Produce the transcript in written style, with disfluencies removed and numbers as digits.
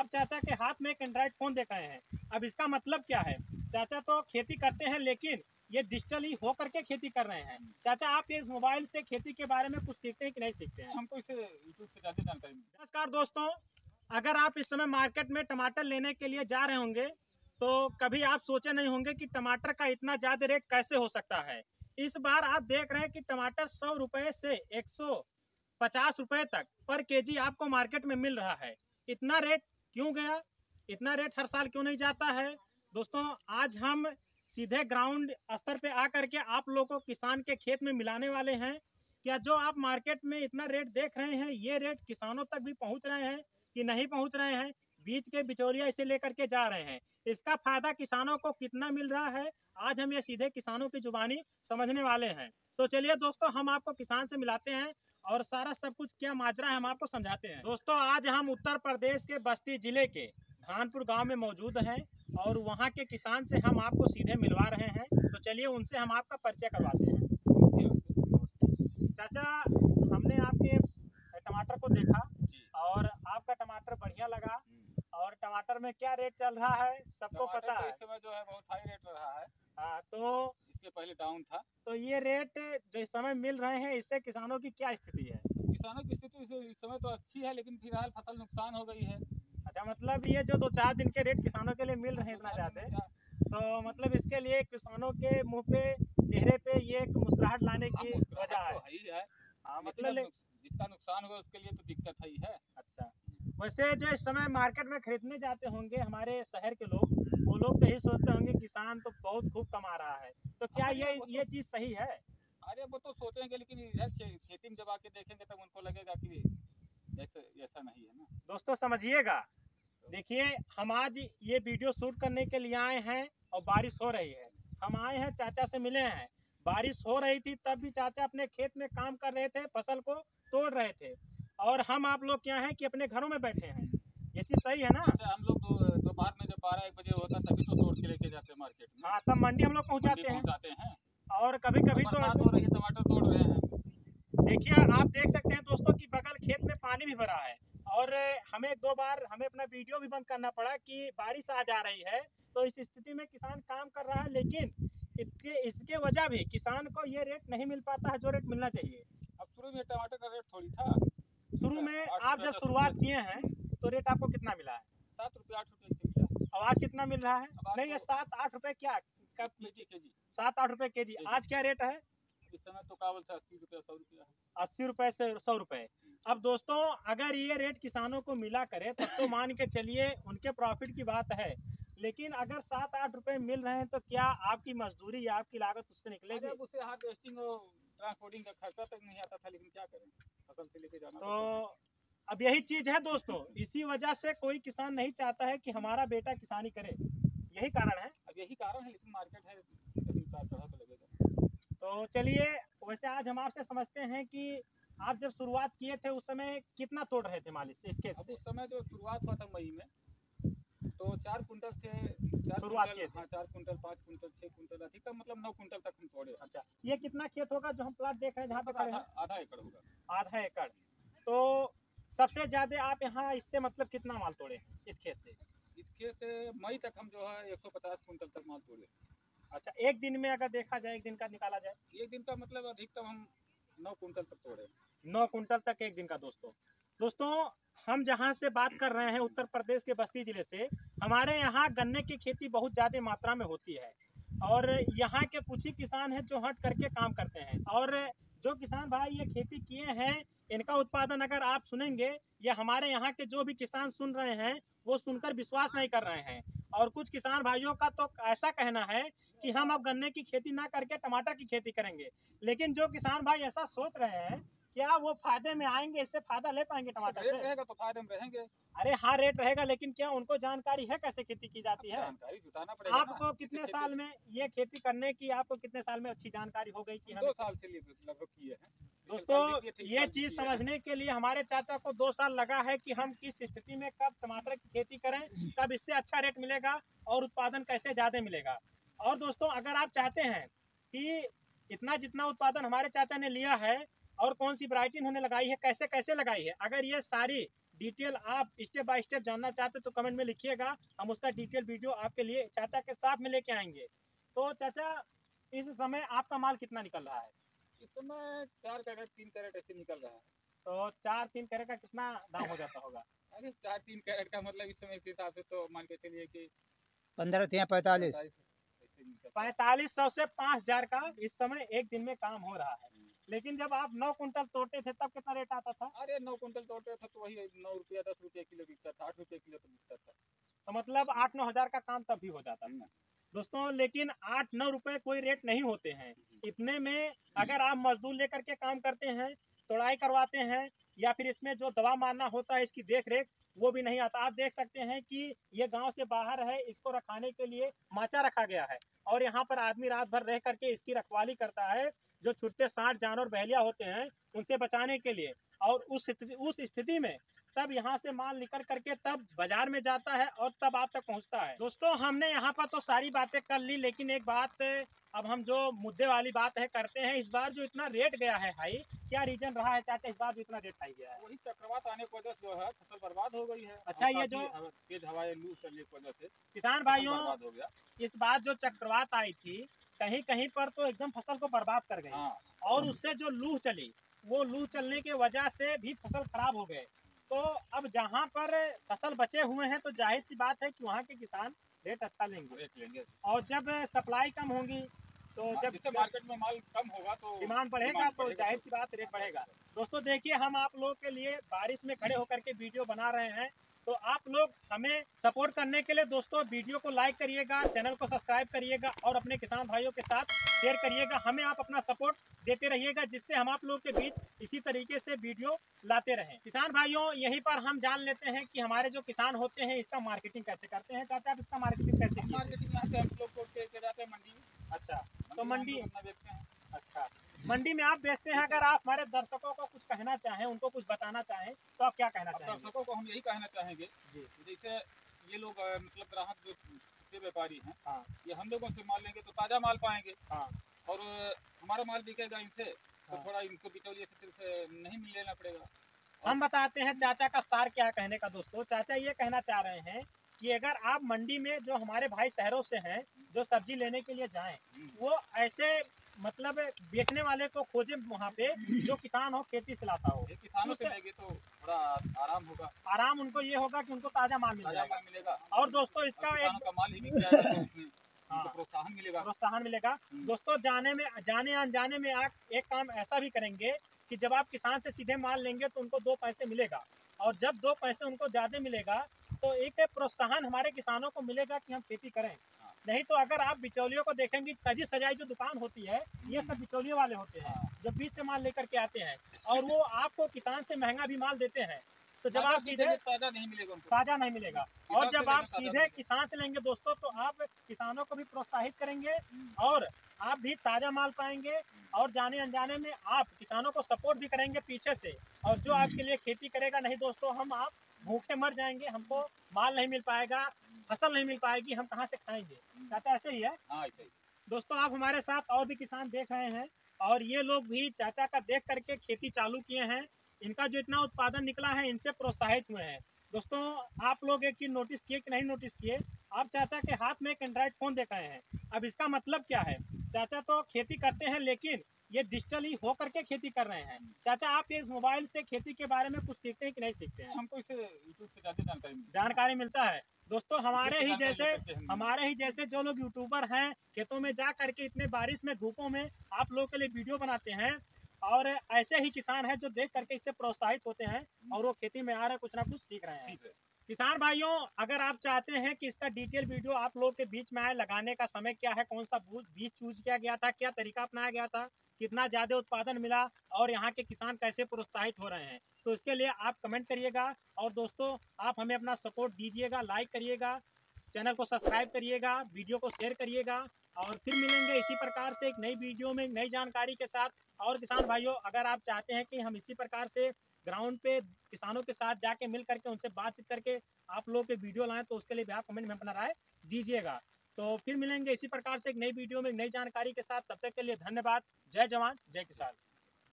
अब चाचा के हाथ में एक एंड्रॉइड फोन दिखाए हैं। अब इसका मतलब क्या है? चाचा तो खेती करते हैं लेकिन ये डिजिटली हो करके खेती कर रहे हैं। चाचा आप ये मोबाइल से खेती के बारे में कुछ सीखते हैं कि नहीं सीखते हैं? हमको इससे यूट्यूब से ज़्यादा जानकारी। नमस्कार दोस्तों, अगर आप इस समय मार्केट में टमाटर लेने के लिए जा रहे होंगे तो कभी आप सोचे नहीं होंगे कि टमाटर का इतना ज़्यादा रेट कैसे हो सकता है। इस बार आप देख रहे हैं कि टमाटर 100 रुपये से 150 रुपये तक पर केजी आपको मार्केट में मिल रहा है। इतना रेट क्यों गया? इतना रेट हर साल क्यों नहीं जाता है? दोस्तों आज हम सीधे ग्राउंड स्तर पे आकर के आप लोगों को किसान के खेत में मिलाने वाले हैं। क्या जो आप मार्केट में इतना रेट देख रहे हैं ये रेट किसानों तक भी पहुंच रहे हैं कि नहीं पहुंच रहे हैं? बीज के बिचौलिया इसे लेकर के जा रहे हैं, इसका फायदा किसानों को कितना मिल रहा है आज हम ये सीधे किसानों की जुबानी समझने वाले हैं। तो चलिए दोस्तों हम आपको किसान से मिलाते हैं और सारा सब कुछ क्या माजरा है हम आपको समझाते हैं। दोस्तों आज हम उत्तर प्रदेश के बस्ती जिले के धानपुर गांव में मौजूद हैं और वहां के किसान से हम आपको सीधे मिलवा रहे हैं। तो चलिए उनसे हम आपका परिचय करवाते हैं। चाचा हमने आपके टमाटर को देखा और आपका टमाटर बढ़िया लगा और टमाटर में क्या रेट चल रहा है सबको पता है? इस समय जो है बहुत हाई रेट रहा है। हाँ तो पहले डाउन था। तो ये रेट जो इस समय मिल रहे हैं इससे किसानों की क्या स्थिति है? किसानों की स्थिति इस समय तो अच्छी है लेकिन फिलहाल फसल नुकसान हो गई है। अच्छा, मतलब ये जो 2-4 दिन के रेट किसानों के लिए मिल रहे हैं इतना ज़्यादा, तो मतलब इसके लिए किसानों के मुंह पे चेहरे पे ये एक मुस्कुराहट लाने की वजह है। हाँ मतलब जितना नुकसान हुआ उसके लिए तो दिक्कत ही है। अच्छा, वैसे जो इस समय मार्केट में खरीदने जाते होंगे हमारे शहर के लोग, वो लोग तो यही सोचते होंगे किसान तो बहुत खूब कमा रहा है, तो क्या ये चीज़ सही है? अरे वो तो सोचेंगे लेकिन खेती में जब आके देखेंगे तब उनको लगेगा कि ऐसा नहीं है ना। दोस्तों समझिएगा, देखिए हम आज ये वीडियो शूट करने के लिए आए हैं और बारिश हो रही है। हम आए हैं, चाचा से मिले हैं, बारिश हो रही थी तब भी चाचा अपने खेत में काम कर रहे थे, फसल को तोड़ रहे थे और हम आप लोग क्या है कि अपने घरों में बैठे हैं। ये चीज़ सही है ना? हम लोग दोपहर में जब 12-1 बजे होता तभी तो तोड़ के लेके जाते हैं मार्केट में। हाँ तब मंडी हम लोग पहुँचाते हैं और कभी कभी तो टमाटर तोड़ रहे हैं। देखिए आप देख सकते हैं दोस्तों कि बगल खेत में पानी भी भरा है और हमें 2 बार हमें अपना वीडियो भी बंद करना पड़ा कि बारिश आ जा रही है। तो इस स्थिति में किसान काम कर रहा है लेकिन इसके वजह भी किसान को ये रेट नहीं मिल पाता है जो रेट मिलना चाहिए। अब शुरू में टमाटर का रेट थोड़ी था, शुरू में आप जब शुरुआत किए हैं तो रेट आपको कितना मिला है? 7-8 रुपये। आवाज कितना मिल रहा है? नहीं 7-8 रुपये। क्या कब केजी? 7-8 रुपये केजी। आज क्या रेट है इस समय? तो कावल से 80 रुपये 100 रुपये, 80 रुपये से 100 रुपये। अब दोस्तों अगर ये रेट किसानों को मिला करे तब तो मान के चलिए उनके प्रॉफिट की बात है, लेकिन अगर 7-8 रुपये मिल रहे हैं तो क्या आपकी मजदूरी या आपकी लागत उससे निकलेगी? उससे हाथ वेस्टिंग और ट्रांसपोर्टिंग का खर्चा तक नहीं आता था लेकिन क्या करें फसल से लेके जाना। तो अब यही चीज़ है दोस्तों, इसी वजह से कोई किसान नहीं चाहता है कि हमारा बेटा किसानी करे, यही कारण है। अब यही कारण है लेकिन मार्केट है लगेगा। तो चलिए वैसे आज हम आपसे समझते हैं कि आप जब शुरुआत किए थे उस समय कितना तोड़ रहे थे मालिक इसके? उस समय जो शुरुआत हुआ था मई में तो 4 कुंटल से शुरुआत किए थे। हाँ 4 कुंटल 5 कुंटल 6 कुंटल अधिकतम मतलब 9 कुंटल तक हम तोड़े। अच्छा, ये कितना खेत होगा जो हम प्लाट देख रहे हैं जहाँ पर? 1/2 एकड़ होगा। 1/2 एकड़। तो सबसे ज़्यादा आप यहाँ इससे मतलब कितना माल तोड़े इस खेत से? इस खेत से मई तक हम जो है 150 कुंटल तक माल तोड़े। अच्छा, एक दिन में अगर देखा जाए, एक दिन का निकाला जाए, एक दिन का मतलब अधिकतम हम 9 कुंटल तक तोड़े। 9 कुंटल तक एक दिन का। दोस्तों हम जहाँ से बात कर रहे हैं उत्तर प्रदेश के बस्ती ज़िले से, हमारे यहाँ गन्ने की खेती बहुत ज़्यादा मात्रा में होती है और यहाँ के कुछ ही किसान हैं जो हट करके काम करते हैं। और जो किसान भाई ये खेती किए हैं इनका उत्पादन अगर आप सुनेंगे या हमारे यहाँ के जो भी किसान सुन रहे हैं वो सुनकर विश्वास नहीं कर रहे हैं। और कुछ किसान भाइयों का तो ऐसा कहना है कि हम अब गन्ने की खेती ना करके टमाटर की खेती करेंगे, लेकिन जो किसान भाई ऐसा सोच रहे हैं क्या वो फायदे में आएंगे? इससे फायदा ले पाएंगे? टमाटर रेट रहेगा तो फायदे में रहेंगे। अरे हाँ रेट रहेगा लेकिन क्या उनको जानकारी है कैसे खेती की जाती है? जानकारी जुटाना पड़ेगा। आपको कितने साल में ये खेती करने की आपको कितने साल में अच्छी जानकारी हो गई कि हम 2 साल से लगभग किए हैं? दोस्तों ये चीज़ समझने के लिए हमारे चाचा को 2 साल लगा है कि हम किस स्थिति में कब टमाटर की खेती करें, कब इससे अच्छा रेट मिलेगा और उत्पादन कैसे ज़्यादा मिलेगा। और दोस्तों अगर आप चाहते हैं कि इतना जितना उत्पादन हमारे चाचा ने लिया है और कौन सी वैरायटी उन्होंने लगाई है, कैसे कैसे लगाई है, अगर ये सारी डिटेल आप स्टेप बाय स्टेप जानना चाहते हो तो कमेंट में लिखिएगा, हम उसका डिटेल वीडियो आपके लिए चाचा के साथ में लेके आएंगे। तो चाचा इस समय आपका माल कितना निकल रहा है? इस समय 4 कैरेट 3 कैरेट ऐसे निकल रहा है। तो 4 3 कैरेट का कितना दाम हो जाता होगा? अरे 4 3 कैरेट का मतलब इस समय इस हिसाब से तो मान के चलिए कि 4500 से 5000 का इस समय एक दिन में काम हो रहा है। लेकिन जब आप 9 कुंटल तोड़ते थे तब कितना रेट आता था? अरे 9 कुंटल तोड़ते थे तो वही 9 रुपया 10 रुपया किलो बिकता था, 8 रुपया किलो तो बिकता था। तो मतलब 8-9 हजार का काम तब भी हो जाता था दोस्तों। लेकिन 8-9 रुपए कोई रेट नहीं होते हैं। इतने में अगर आप मजदूर लेकर के काम करते हैं, तोड़ाई करवाते हैं, या फिर इसमें जो दवा मारना होता है इसकी देखरेख, वो भी नहीं आता। आप देख सकते हैं कि ये गांव से बाहर है, इसको रखाने के लिए माचा रखा गया है और यहाँ पर आदमी रात भर रह करके इसकी रखवाली करता है। जो छुट्टे सांड, जानवर, बहलिया होते हैं उनसे बचाने के लिए। और उस स्थिति में तब यहाँ से माल निकल करके तब बाजार में जाता है और तब आप तक पहुँचता है। दोस्तों हमने यहाँ पर तो सारी बातें कर ली, लेकिन एक बात अब हम जो मुद्दे वाली बात है करते हैं। इस बार जो इतना रेट गया है हाई, क्या रीजन रहा है चाचा इस बार जो इतना रेट हाई गया है? वही चक्रवात आने की वजह से जो है फसल बर्बाद हो गई है। अच्छा, ये जो तेज हवाएं, लू चलने की वजह से किसान भाइयों इस बार जो चक्रवात आई थी कहीं कहीं पर तो एकदम फसल को बर्बाद कर गई। और उससे जो लू चली, वो लू चलने की वजह से भी फसल खराब हो गए। तो अब जहाँ पर फसल बचे हुए हैं तो जाहिर सी बात है कि वहाँ के किसान रेट अच्छा लेंगे। और जब सप्लाई कम होगी तो जब मार्केट में माल कम होगा तो डिमांड बढ़ेगा, तो जाहिर सी बात रेट बढ़ेगा। दोस्तों देखिए हम आप लोगों के लिए बारिश में खड़े होकर के वीडियो बना रहे हैं, तो आप लोग हमें सपोर्ट करने के लिए दोस्तों वीडियो को लाइक करिएगा, चैनल को सब्सक्राइब करिएगा और अपने किसान भाइयों के साथ शेयर करिएगा। हमें आप अपना सपोर्ट देते रहिएगा जिससे हम आप लोगों के बीच इसी तरीके से वीडियो लाते रहें। किसान भाइयों यहीं पर हम जान लेते हैं कि हमारे जो किसान होते हैं इसका मार्केटिंग कैसे करते हैं। चाचा आप इसका मार्केटिंग कैसे? मार्केटिंग यहाँ से हम लोग को लेकर जाते हैं मंडी। अच्छा, तो मंडी बेचते हैं। अच्छा, मंडी में आप बेचते हैं। अगर आप हमारे दर्शकों को कुछ कहना चाहें, उनको कुछ बताना चाहें तो आप क्या कहना चाहेंगे? दर्शकों को हम यही कहना चाहेंगे जी, जैसे ये लोग मतलब ग्राहक जो व्यापारी हैं, हाँ, ये हम लोगों से माल लेंगे तो ताज़ा माल पाएंगे, हाँ, और हमारा माल बिकेगा इनसे, हाँ, तो थोड़ा इनको बिचौलिए से नहीं मिल लेना पड़ेगा। हम बताते हैं चाचा का सार क्या कहने का। दोस्तों चाचा ये कहना चाह रहे हैं कि अगर आप मंडी में जो हमारे भाई शहरों से हैं जो सब्जी लेने के लिए जाएं, वो ऐसे मतलब बेचने वाले को खोजे वहाँ पे जो किसान हो, खेती से लाता हो। किसानों से लेंगे तो थोड़ा आराम होगा। आराम उनको ये होगा कि उनको ताजा माल मिलेगा। और दोस्तों इसका एक माल ही मिल प्रोत्साहन मिलेगा, प्रोत्साहन मिलेगा। दोस्तों जाने अनजाने में आप एक काम ऐसा भी करेंगे कि जब आप किसान से सीधे माल लेंगे तो उनको 2 पैसे मिलेगा, और जब 2 पैसे उनको ज्यादा मिलेगा तो एक प्रोत्साहन हमारे किसानों को मिलेगा कि हम खेती करें। नहीं तो अगर आप बिचौलियों को देखेंगे, सजी सजाई जो दुकान होती है ये सब बिचौलियों वाले होते हैं जो बीच से माल लेकर के आते हैं और वो आपको किसान से महंगा भी माल देते हैं। तो जब आप सीधे ताजा नहीं मिलेगा, ताजा नहीं मिलेगा। और जब आप सीधे किसान से लेंगे दोस्तों तो आप किसानों को भी प्रोत्साहित करेंगे और आप भी ताजा माल पाएंगे। और जाने अनजाने में आप किसानों को सपोर्ट भी करेंगे पीछे से, और जो आपके लिए खेती करेगा। नहीं दोस्तों हम आप भूखे मर जाएंगे, हमको माल नहीं मिल पाएगा, फसल नहीं मिल पाएगी, हम कहाँ से खाएंगे? चाचा ऐसे ही है। हाँ ऐसे ही। दोस्तों आप हमारे साथ और भी किसान देख रहे हैं और ये लोग भी चाचा का देख करके खेती चालू किए हैं। इनका जो इतना उत्पादन निकला है इनसे प्रोत्साहित हुए हैं। दोस्तों आप लोग एक चीज़ नोटिस किए कि नहीं नोटिस किए, आप चाचा के हाथ में एक एंड्राइड फ़ोन देख रहे हैं। अब इसका मतलब क्या है? चाचा तो खेती करते हैं लेकिन ये डिजिटली हो करके खेती कर रहे हैं। चाचा आप ये मोबाइल से खेती के बारे में कुछ सीखते हैं कि नहीं सीखते हैं? हमको इससे यूट्यूब से ज़्यादा जानकारी मिलता है। दोस्तों हमारे ही जैसे जो लोग यूट्यूबर हैं खेतों में जा करके इतने बारिश में धूपों में आप लोगों के लिए वीडियो बनाते हैं, और ऐसे ही किसान हैं जो देख करके इससे प्रोत्साहित होते हैं और वो खेती में आ रहे कुछ ना कुछ सीख रहे हैं। किसान भाइयों अगर आप चाहते हैं कि इसका डिटेल वीडियो आप लोगों के बीच में आए, लगाने का समय क्या है, कौन सा बीज चूज किया गया था, क्या तरीका अपनाया गया था, कितना ज़्यादा उत्पादन मिला और यहाँ के किसान कैसे प्रोत्साहित हो रहे हैं, तो इसके लिए आप कमेंट करिएगा। और दोस्तों आप हमें अपना सपोर्ट दीजिएगा, लाइक करिएगा, चैनल को सब्सक्राइब करिएगा, वीडियो को शेयर करिएगा। और फिर मिलेंगे इसी प्रकार से एक नई वीडियो में नई जानकारी के साथ। और किसान भाइयों अगर आप चाहते हैं कि हम इसी प्रकार से ग्राउंड पे किसानों के साथ जाके मिल करके उनसे बातचीत करके आप लोगों के वीडियो लाएं, तो उसके लिए भी आप कमेंट में अपना राय दीजिएगा। तो फिर मिलेंगे इसी प्रकार से एक नई वीडियो में नई जानकारी के साथ। तब तक के लिए धन्यवाद। जय जवान जय किसान।